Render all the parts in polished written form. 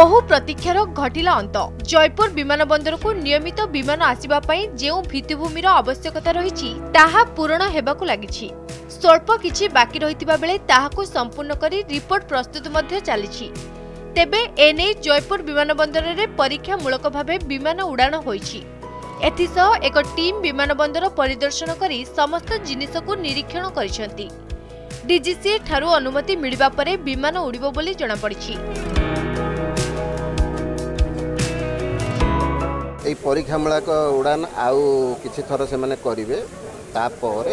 बहु प्रतीक्षार घटिला अंत। जयपुर विमान बंदर को नियमित विमान आसिबा पई जेउ भित्तिभूमिर आवश्यकता रही ताहा पूरण हेबाकु लागिछि। स्वल्प किछि बाकी रहितिबा बेले ताहाकु संपूर्ण करी रिपोर्ट प्रस्तुत मध्ये चलिछि। तेबे एने जयपुर विमान बंदर रे परीक्षामूलक भाबे विमान उड़ाण होइछि। एथिसह एक टीम विमान बंदर परिदर्शन करी समस्त जिनिसकु निरीक्षण करिसंती। डीजीसीए ठारू अनुमति मिलिबा परे विमान उड़िबो बोली जणा पड़िछि। ये परीक्षामूलक उड़ान आउ किसी थर से मैंने करेंगे तापर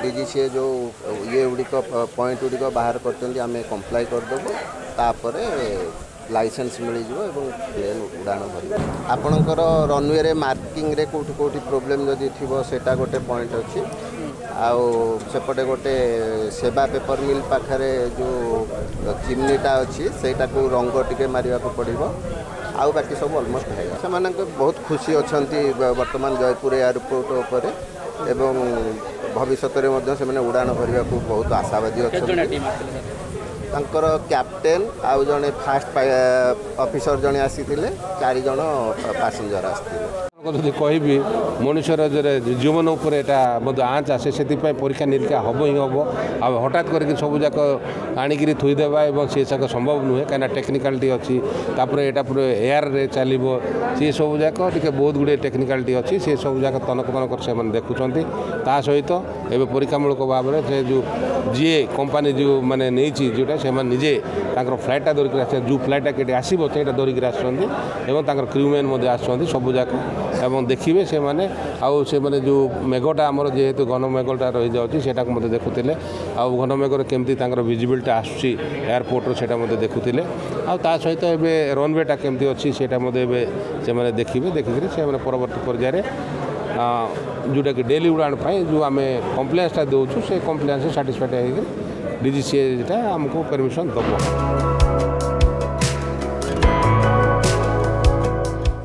डीजीसीए जो ये गुड़िक पॉइंट गुड़िक बाहर करें कंप्लाई करदेबू तापर लाइसेंस मिल जाए प्लेन उड़ाण भर। आपणकर रनवे मार्किंग रे कौट कौट प्रोब्लेम जदि थी सेटा गोटे पॉइंट अच्छी आउपटे गोटे सेवा पेपर मिल पाखे जो चिमनीटा अच्छी सेटा को रंग टे मारे पड़ो आउ बाकी सब अलमोस्ट है। से बहुत खुशी अच्छा बर्तमान जयपुर एयरपोर्ट उपर एवं भविष्य में उड़ाण भरने को बहुत आशावादी अच्छा। तांकर कैप्टेन आउ जड़े फास्ट ऑफिसर जड़े आसीथिले चारि जण पैसेंजर आसीथिले। कहि मनुष्यर जो जीवन उपर एटा मद आँच आसे से परीक्षा निरीक्षा हम ही हम आ हटात करके सब जाक आनिकी थोईदेवा और सी सब संभव नुहे कहीं टेक्निकालिटी अच्छी पूरे एयर रे चलो सी सब जाक बहुत गुड़े टेक्निकालिटी अच्छी सी सब जाक तनक तनक से देखुंत। ता सहित एवं परीक्षामूलक भाव में से जो जी कंपानी जो मैंने जोटा से निजे फ्लाइटा धरिक जो फ्लाइटा के आसो से धरिक आसर क्रूमैन आसुँच सबूक एवं देखिए से मैंने आने जो मेघटा आमर जेहेतु घन मेघटा रही जाटा मत देखुले आउ घन मेघर केमती भिजिबिलिटा आसूसी एयरपोर्टर से देखुले आ सहित एवं रनवेटा केमती अच्छी से देखिए देखिक से परवर्त पर्यायर जोटा कि डेली उड़ाण जो आम कंप्लेन्सटा दूचु से कंप्लेन्स साटिस्फाइड हो डीजीसीए आमको परमिशन दब।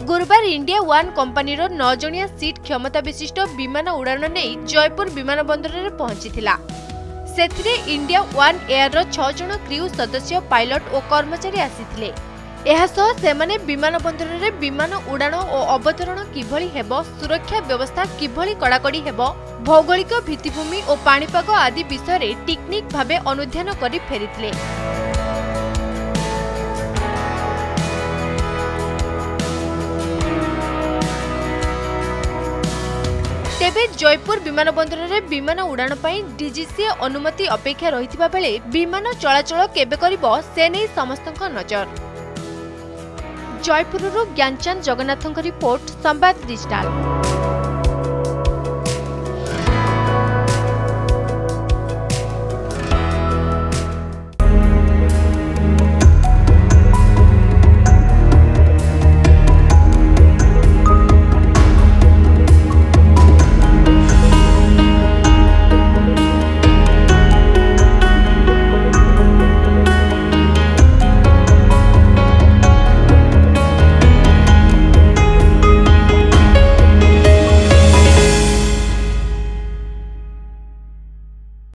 गुरुवार इंडिया वन कंपनी रो 9 जणिया सीट क्षमता विशिष्ट विमान उड़ाण नहीं जयपुर विमान बंदर रे पहुंचीथिला। सेथिरे इंडिया वन एयर रो 6 जण क्रू सदस्य पायलट और कर्मचारी आसीथिले। एहा सह सेमाने विमान बंदर रे विमान उड़ाण और अवतरण किभली हेबो, सुरक्षा व्यवस्था किभली कड़ाकड़ी हेबो, भौगोलिक भित्तिभूमि और पाणीपाग आदि विषय में टेक्निक भावे अनुध्यान करी फेरिथिले। तेबे जयपुर विमान बंदर रे विमान उड़ाण पाई डीजीसीए अनुमति अपेक्षा रहिथिबा बेले विमान चलाचल केबे करिबो से नै समस्तक नजर। जयपुररु ज्ञानचंद जगन्नाथन रिपोर्ट, संबाद डिजिटल।